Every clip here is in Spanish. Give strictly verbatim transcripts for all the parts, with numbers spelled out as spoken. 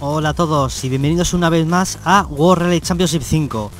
Hola a todos y bienvenidos una vez más a World Rally Championship cinco.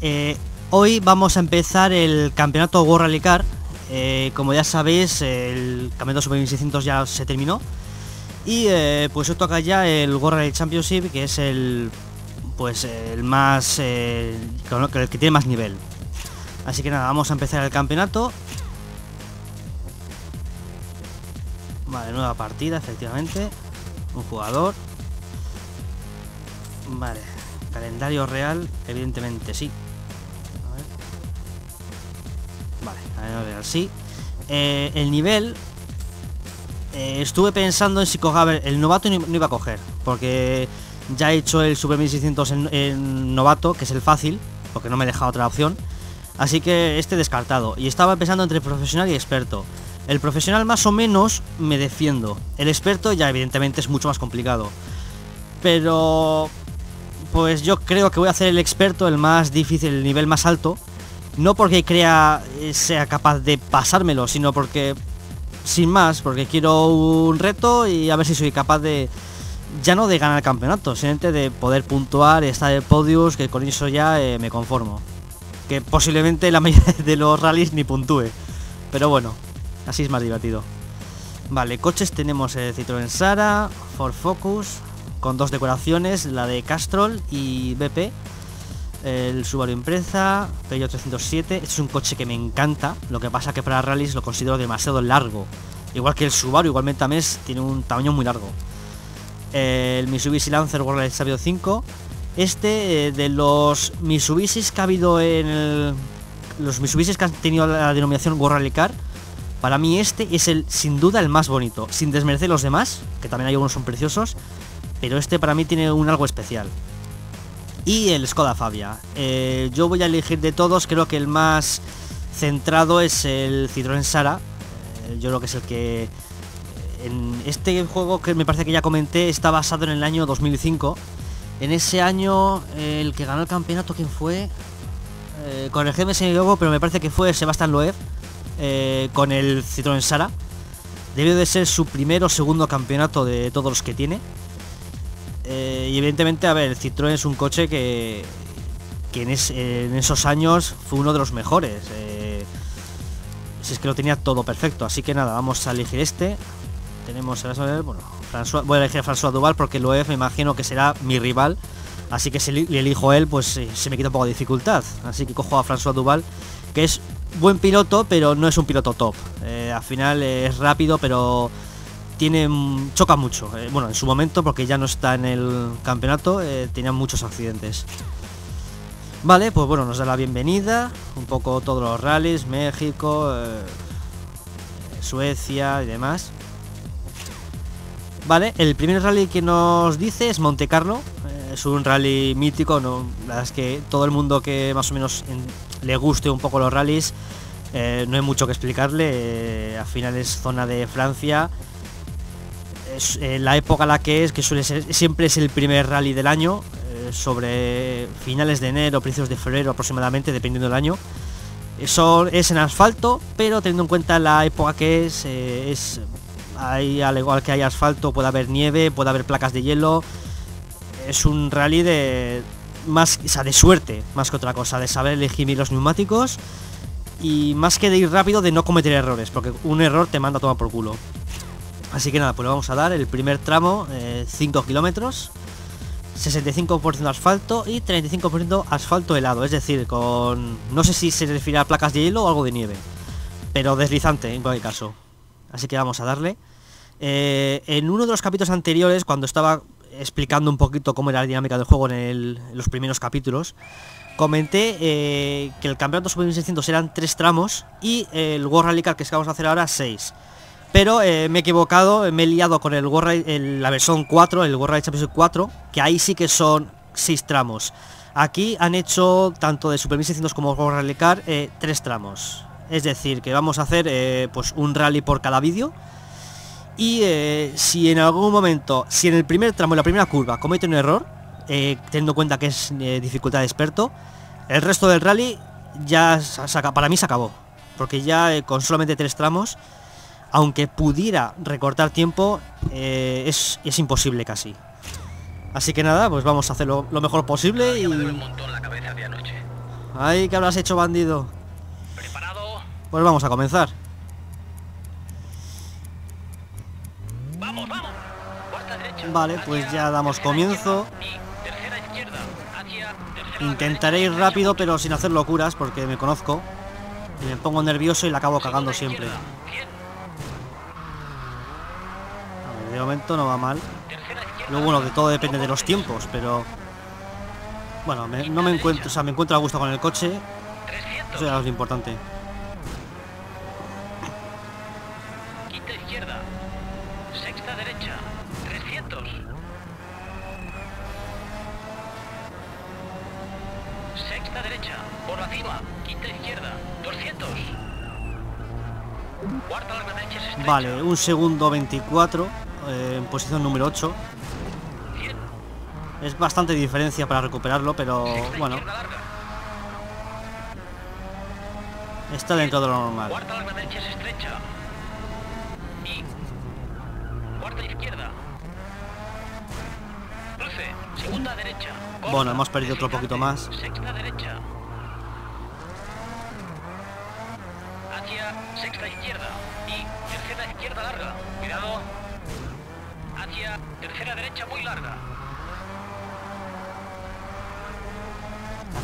Eh, hoy vamos a empezar el campeonato World Rally Car. Eh, como ya sabéis, el campeonato Super mil seiscientos ya se terminó. Y eh, pues hoy toca ya el World Rally Championship, que es el pues el más eh, el que tiene más nivel. Así que nada, vamos a empezar el campeonato. Vale, nueva partida, efectivamente. Un jugador. Vale, calendario real, evidentemente sí. A ver. Vale, calendario real sí. Eh, el nivel. Eh, estuve pensando en si cogaba el novato y no iba a coger, porque ya he hecho el Super mil seiscientos en, en novato, que es el fácil, porque no me deja otra opción. Así que este descartado. Y estaba pensando entre profesional y experto. El profesional más o menos me defiendo. El experto ya evidentemente es mucho más complicado. Pero pues yo creo que voy a hacer el experto, el más difícil, el nivel más alto. No porque crea sea capaz de pasármelo, sino porque, sin más, porque quiero un reto y a ver si soy capaz de, ya no de ganar el campeonato, sino de poder puntuar, estar en podios, que con eso ya eh, me conformo. Que posiblemente la mayoría de los rallies ni puntúe, pero bueno, así es más divertido. Vale, coches tenemos el Citroën Xsara, Ford Focus, con dos decoraciones, la de Castrol y B P, el Subaru Impreza, Peugeot trescientos siete. Este es un coche que me encanta, lo que pasa que para rallies lo considero demasiado largo, igual que el Subaru, igualmente también es, tiene un tamaño muy largo. El Mitsubishi Lancer World Rally Championship cinco, este de los Mitsubishi que ha habido en el, los Mitsubishi que han tenido la denominación World Rally Car, para mí este es el, sin duda, el más bonito, sin desmerecer los demás, que también hay algunos son preciosos, pero este para mí tiene un algo especial. Y el Skoda Fabia. Eh, yo voy a elegir de todos, creo que el más centrado es el Citroën Xsara. Eh, yo creo que es el que... En este juego, que me parece que ya comenté, está basado en el año dos mil cinco. En ese año, eh, el que ganó el campeonato, ¿quién fue? Eh, corregidme si me equivoco, pero me parece que fue Sebastián Loeb, eh, con el Citroën Xsara. Debió de ser su primero o segundo campeonato de todos los que tiene. Eh, y evidentemente, a ver, el Citroën es un coche que, que en, es, en esos años fue uno de los mejores. Eh, si es que lo tenía todo perfecto. Así que nada, vamos a elegir este. Tenemos, bueno, François, voy a elegir a François Duval porque lo me imagino que será mi rival. Así que si le elijo a él, pues eh, se me quita un poco de dificultad. Así que cojo a François Duval, que es buen piloto, pero no es un piloto top. Eh, al final eh, es rápido, pero... Tiene, choca mucho, eh, bueno, en su momento, porque ya no está en el campeonato, eh, tenía muchos accidentes. Vale, pues bueno, nos da la bienvenida, un poco todos los rallies, México, eh, Suecia y demás. Vale, el primer rally que nos dice es Monte Carlo, eh, es un rally mítico, ¿no? La verdad es que todo el mundo que más o menos en, le guste un poco los rallies, eh, no hay mucho que explicarle, eh, al final es zona de Francia. La época la que es, que suele ser, siempre es el primer rally del año, eh, sobre finales de enero, principios de febrero aproximadamente, dependiendo del año. Eso es en asfalto, pero teniendo en cuenta la época que es, eh, es hay, al igual que hay asfalto, puede haber nieve, puede haber placas de hielo. Es un rally de más, o sea, de suerte, más que otra cosa, de saber elegir bien los neumáticos y más que de ir rápido, de no cometer errores, porque un error te manda a tomar por culo. Así que nada, pues le vamos a dar el primer tramo, eh, cinco kilómetros, sesenta y cinco por ciento asfalto y treinta y cinco por ciento asfalto helado, es decir, con... no sé si se refiere a placas de hielo o algo de nieve, pero deslizante en cualquier caso. Así que vamos a darle. Eh, en uno de los capítulos anteriores, cuando estaba explicando un poquito cómo era la dinámica del juego en, el, en los primeros capítulos, comenté eh, que el campeonato Super mil seiscientos eran tres tramos y el World Rally Car que vamos a hacer ahora seis. Pero eh, me he equivocado, me he liado con el World Rally, la versión cuatro, el World Rally Championship cuatro, que ahí sí que son seis tramos. Aquí han hecho, tanto de Super mil seiscientos como World Rally Car, eh, tres tramos. Es decir, que vamos a hacer eh, pues un rally por cada vídeo. Y eh, si en algún momento, si en el primer tramo, en la primera curva, comete un error, eh, teniendo en cuenta que es eh, dificultad de experto, el resto del rally ya se, para mí se acabó. Porque ya eh, con solamente tres tramos... aunque pudiera recortar tiempo, eh, es, es imposible casi. Así que nada, pues vamos a hacerlo lo mejor posible. Ay, y... Ay, ¿qué habrás hecho, bandido? ¿Preparado? Pues vamos a comenzar. Vamos, vamos. Vale, pues ya damos comienzo. Intentaré ir rápido, pero sin hacer locuras, porque me conozco. Y me pongo nervioso y la acabo cagando siempre. A ver, de momento no va mal. Lo bueno que todo depende de los tiempos, pero... Bueno, me, no me encuentro... O sea, me encuentro a gusto con el coche. Eso ya es lo importante. Vale, un segundo veinticuatro, eh, en posición número ocho. Es bastante diferencia para recuperarlo, pero bueno. Está dentro de lo normal. Bueno, hemos perdido otro poquito más. Sexta izquierda y tercera izquierda larga. Cuidado. Hacia tercera derecha muy larga.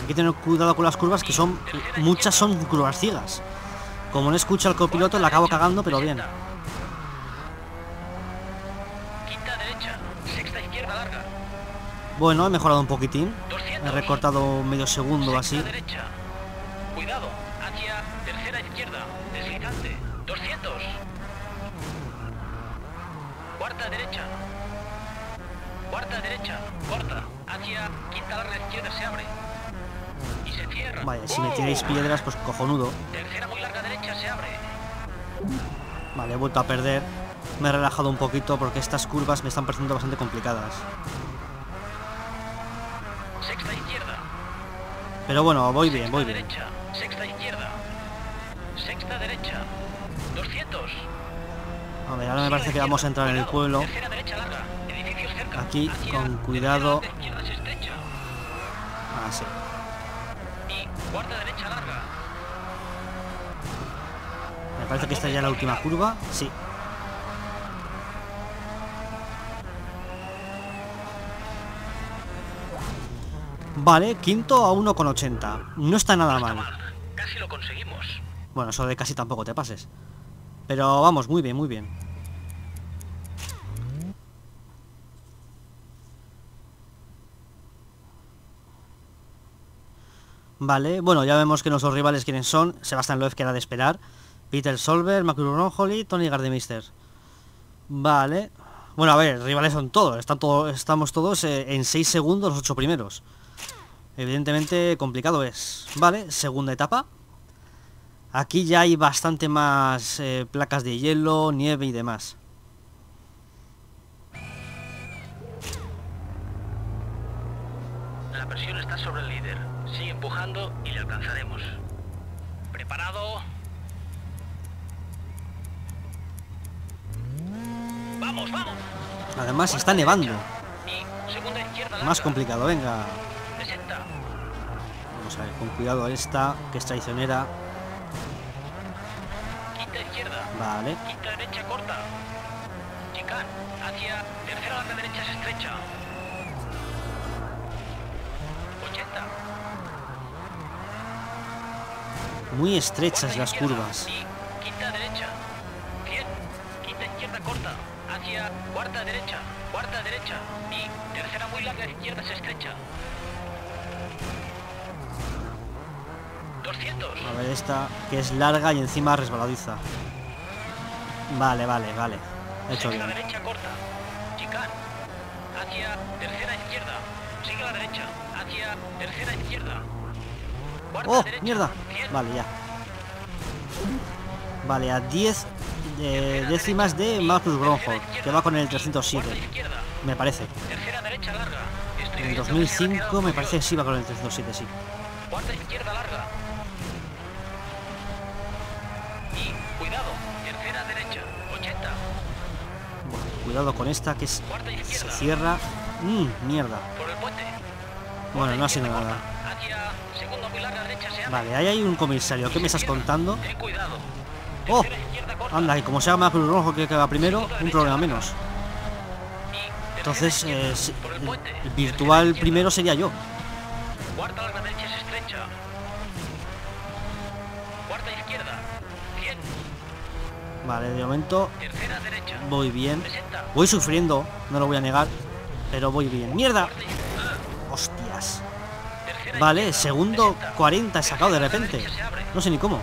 Hay que tener cuidado con las curvas, que son muchas son curvas ciegas. Como no escucho al copiloto, la acabo cagando, pero bien. Quinta derecha, sexta izquierda larga. Bueno, he mejorado un poquitín. He recortado medio segundo así. Cuidado. Hacia tercera izquierda, deslizante, doscientos. Cuarta derecha. Cuarta derecha, corta. Hacia quinta larga izquierda se abre. Y se cierra. Vaya, si me tiráis piedras, pues cojonudo. Tercera muy larga derecha se abre. Vale, he vuelto a perder. Me he relajado un poquito porque estas curvas me están pareciendo bastante complicadas. Sexta izquierda. Pero bueno, voy bien, voy bien. Sexta izquierda. Sexta derecha. doscientos. A ver, ahora me parece que vamos a entrar en el pueblo. Aquí, con cuidado. Ah, sí. Me parece que esta ya es la última curva. Sí. Vale, quinto a uno con ochenta. No está nada mal. Casi lo conseguimos. Bueno, eso de casi tampoco te pases. Pero vamos, muy bien, muy bien. Vale, bueno, ya vemos que nuestros rivales quiénes son. Sebastián Loeb, que era de esperar. Peter Solberg, Markku Rovanperä y Tony Gardemister. Vale. Bueno, a ver, rivales son todos. Están todo, estamos todos eh, en seis segundos los ocho primeros. Evidentemente complicado es. Vale, segunda etapa. Aquí ya hay bastante más eh, placas de hielo, nieve y demás. La presión está sobre el líder. Sigue empujando y le alcanzaremos. ¿Preparado? ¡Vamos, vamos! Además está nevando. Más complicado, venga. Vamos a ver, con cuidado a esta, que es traicionera. Quinta izquierda. Vale. Quinta derecha corta. Chicán, hacia tercera larga derecha es estrecha. ochenta. Muy estrechas las curvas. Quinta derecha. cien. Quinta izquierda corta. Hacia cuarta derecha. Cuarta derecha. Y tercera muy larga izquierda es estrecha. A ver esta, que es larga y encima resbaladiza. Vale, vale, vale. He hecho bien. Sigue la derecha corta. Chicán. Hacia tercera izquierda. Sigue la derecha. Hacia tercera izquierda. Cuarta ¡oh, derecha. Mierda! Cien. Vale, ya. Vale, a diez eh, décimas de Marcus Grönholm, que va con el trescientos siete. Me parece. Tercera derecha larga. En el dos mil cinco me parece que sí va con el trescientos siete, sí. Cuarta izquierda larga. Y cuidado, tercera derecha, ochenta. Bueno, cuidado con esta que es, se cierra. Mmm, mierda. Por el puente. Bueno, no ha sido nada. Vale, ahí hay un comisario. ¿Qué me estás contando? ¡Oh! Anda, y como sea más Marcus Grönholm que acaba primero, un problema menos. Entonces, eh, el virtual primero sería yo. Vale, de momento voy bien. Voy sufriendo, no lo voy a negar, pero voy bien. ¡Mierda! ¡Hostias! Vale, segundo cuarenta he sacado de repente. No sé ni cómo.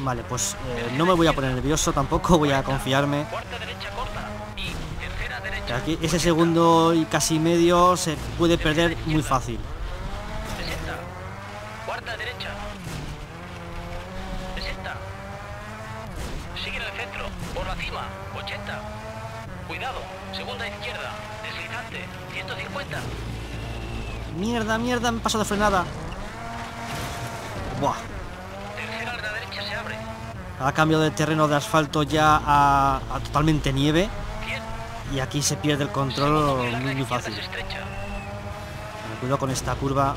Vale, pues eh, no me voy a poner nervioso, tampoco voy a confiarme. Aquí ese segundo y casi medio se puede perder muy fácil. Mierda, mierda, me he pasado de frenada. Buah. Ha cambiado de terreno de asfalto ya a, a totalmente nieve. Y aquí se pierde el control muy, muy fácil. Bueno, cuidado con esta curva.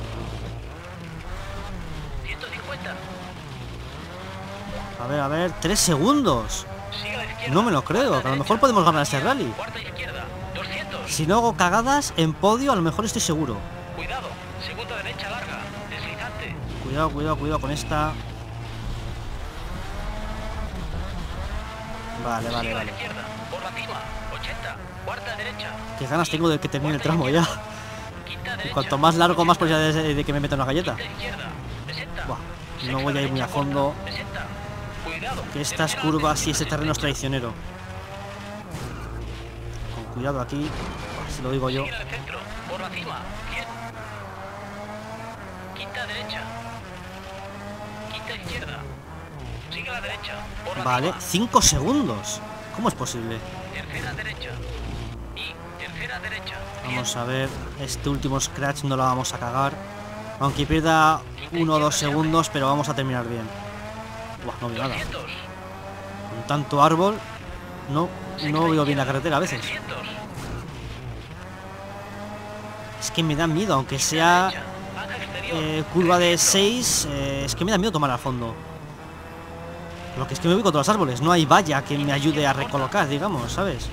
A ver, a ver, tres segundos. No me lo creo, que a lo mejor podemos ganar este rally. Si no hago cagadas en podio, a lo mejor estoy seguro. Cuidado, segunda derecha larga, deslizante. Cuidado, cuidado, cuidado con esta. Vale, vale, vale. Qué ganas tengo de que termine el tramo ya. Y cuanto más largo, más posibilidades de que me meta una galleta. Buah, no voy a ir muy a fondo. Que estas curvas y ese terreno es traicionero. Con cuidado aquí, si lo digo yo. Vale, cinco segundos. ¿Cómo es posible? Vamos a ver, este último scratch no la vamos a cagar. Aunque pierda uno o dos segundos, pero vamos a terminar bien. Buah, no veo nada. Con tanto árbol, no, no veo bien la carretera a veces. Es que me da miedo, aunque sea eh, curva de seis, eh, es que me da miedo tomar a fondo. Lo que es que me voy contra los árboles, no hay valla que me ayude a recolocar, digamos, ¿sabes?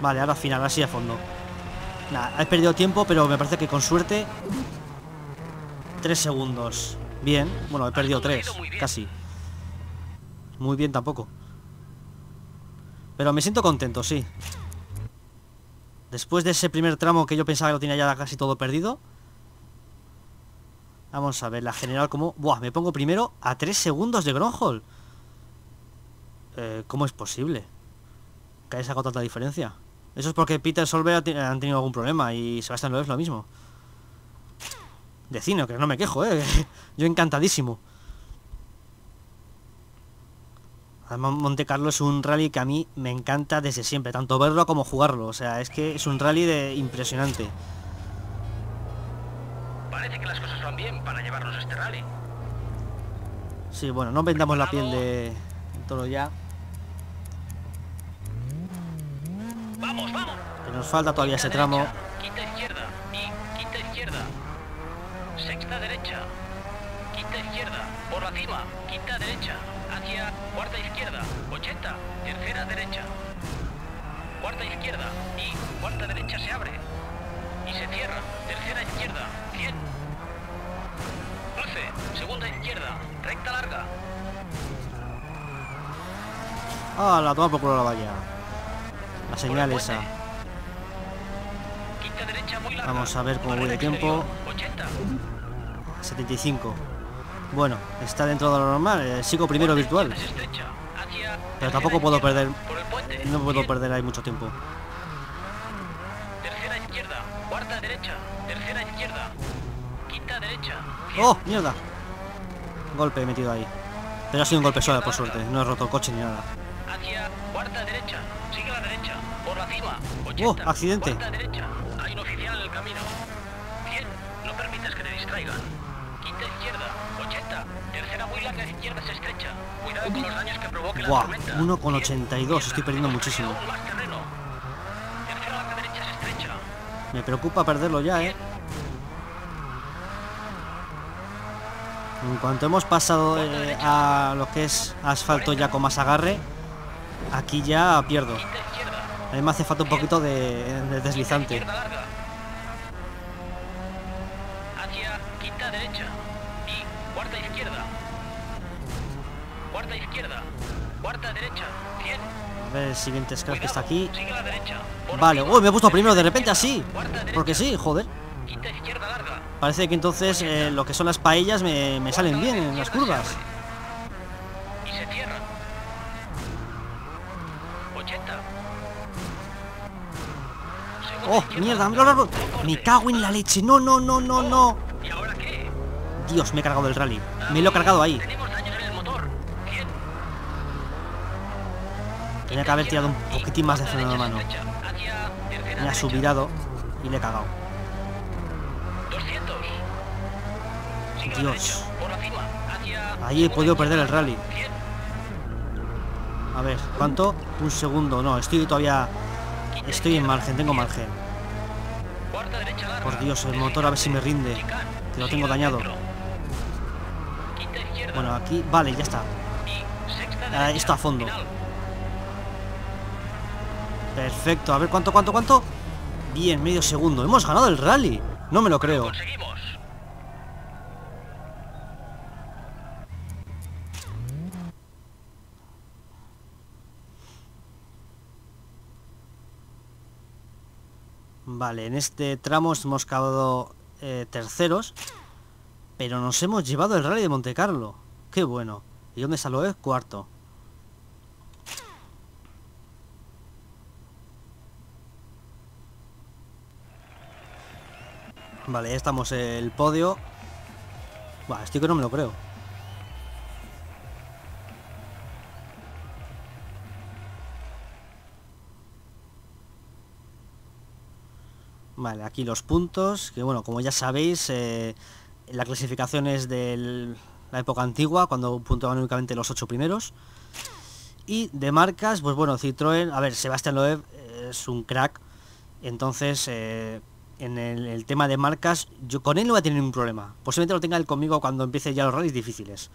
Vale, ahora final, así a fondo. Nada, he perdido tiempo, pero me parece que con suerte. Tres segundos. Bien, bueno, he perdido tres, casi. Muy bien tampoco. Pero me siento contento, sí. Después de ese primer tramo que yo pensaba que lo tenía ya casi todo perdido. Vamos a ver, la general como... Buah, me pongo primero a tres segundos de Grönholm. Eh, ¿Cómo es posible que haya sacado tanta diferencia? Eso es porque Peter Solberg han tenido algún problema y Sebastián Loeb es lo mismo. Decino, que no me quejo, eh. Yo encantadísimo. Además, Monte Carlo es un rally que a mí me encanta desde siempre, tanto verlo como jugarlo. O sea, es que es un rally de impresionante. Parece que las cosas van bien para llevarnos este rally. Sí, bueno, no vendamos la piel de toro ya. Vamos, vamos. Que nos falta todavía ese tramo. Quinta izquierda y quinta izquierda. Sexta derecha. Quinta izquierda. Por la cima. Quinta derecha. Hacia cuarta izquierda. ochenta. Tercera derecha. Cuarta izquierda y cuarta derecha se abre. Y se cierra. Tercera izquierda. cien. doce. Segunda izquierda. Recta larga. Ah, la toma por culo la valla. La señal esa. Quinta derecha muy larga. Vamos a ver cómo voy de tiempo. ochenta. setenta y cinco. Bueno, está dentro de lo normal. Eh, sigo primero virtual. Pero tampoco puedo perder. No puedo perder ahí mucho tiempo. ¡Oh, mierda! Golpe metido ahí. Pero ha sido un golpe suave, por suerte. No he roto el coche ni nada. ¡Oh, accidente! ¡Buah! uno con ochenta y dos. Estoy perdiendo muchísimo. Me preocupa perderlo ya, ¿eh? En cuanto hemos pasado eh, a lo que es asfalto ya con más agarre, aquí ya pierdo. A mí me hace falta un poquito de, de deslizante. A ver el siguiente scratch que está aquí. Vale, uy, me he puesto primero de repente así. Porque sí, joder. Parece que entonces eh, lo que son las paellas me, me salen bien en las curvas. Oh, mierda, me cago en la leche. No, no, no, no, no. Dios, me he cargado el rally. Me lo he cargado ahí. Tenía que haber tirado un poquitín más de freno de mano. Me ha subirado y le he cagado. Dios. Ahí he podido perder el rally. A ver, ¿cuánto? Un segundo. No, estoy todavía... Estoy en margen, tengo margen. Por Dios, el motor a ver si me rinde. Que lo tengo dañado. Bueno, aquí... Vale, ya está. Ah, esto a fondo. Perfecto, a ver cuánto, cuánto, cuánto. Bien, medio segundo, hemos ganado el rally. No me lo creo. Vale, en este tramo hemos acabado eh, terceros. Pero nos hemos llevado el rally de Monte Carlo. Qué bueno. ¿Y dónde salió el cuarto? Vale, ya estamos en el podio. Buah, estoy que no me lo creo. Vale, aquí los puntos. Que bueno, como ya sabéis, eh, la clasificación es de la época antigua, cuando puntuaban únicamente los ocho primeros. Y de marcas, pues bueno, Citroën. A ver, Sebastián Loeb es un crack. Entonces... Eh, En el, el tema de marcas, yo con él no voy a tener ningún problema. Posiblemente lo tenga él conmigo cuando empiece ya los rallies difíciles.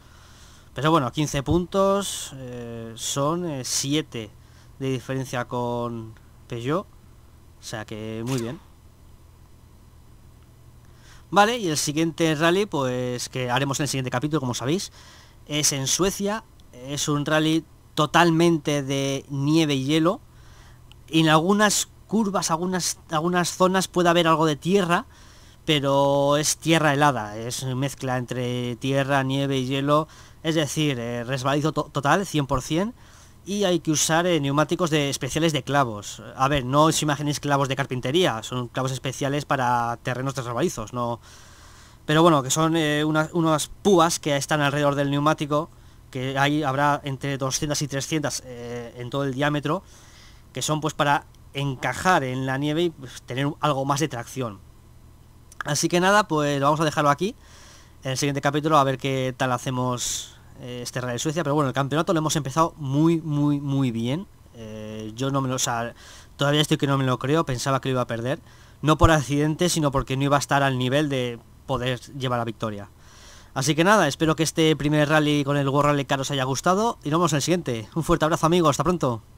Pero bueno, quince puntos, eh, son eh, siete de diferencia con Peugeot. O sea que muy bien. Vale, y el siguiente rally, pues que haremos en el siguiente capítulo, como sabéis, es en Suecia. Es un rally totalmente de nieve y hielo. Y en algunas... curvas, algunas, algunas zonas puede haber algo de tierra, pero es tierra helada, es mezcla entre tierra, nieve y hielo, es decir, eh, resbalizo to total, cien por cien, y hay que usar eh, neumáticos de, especiales de clavos. A ver, no os imaginéis clavos de carpintería, son clavos especiales para terrenos de resbalizos, no. Pero bueno, que son eh, unas, unas púas que están alrededor del neumático, que ahí habrá entre doscientas y trescientas eh, en todo el diámetro, que son pues para... encajar en la nieve y pues, tener algo más de tracción. Así que nada, pues vamos a dejarlo aquí. En el siguiente capítulo a ver qué tal hacemos eh, este Rally de Suecia. Pero bueno, el campeonato lo hemos empezado muy, muy, muy bien. Eh, yo no me lo... O sea, todavía estoy que no me lo creo. Pensaba que lo iba a perder. No por accidente, sino porque no iba a estar al nivel de poder llevar la victoria. Así que nada, espero que este primer rally con el World Rally Car os haya gustado. Y nos vemos en el siguiente. Un fuerte abrazo, amigos. Hasta pronto.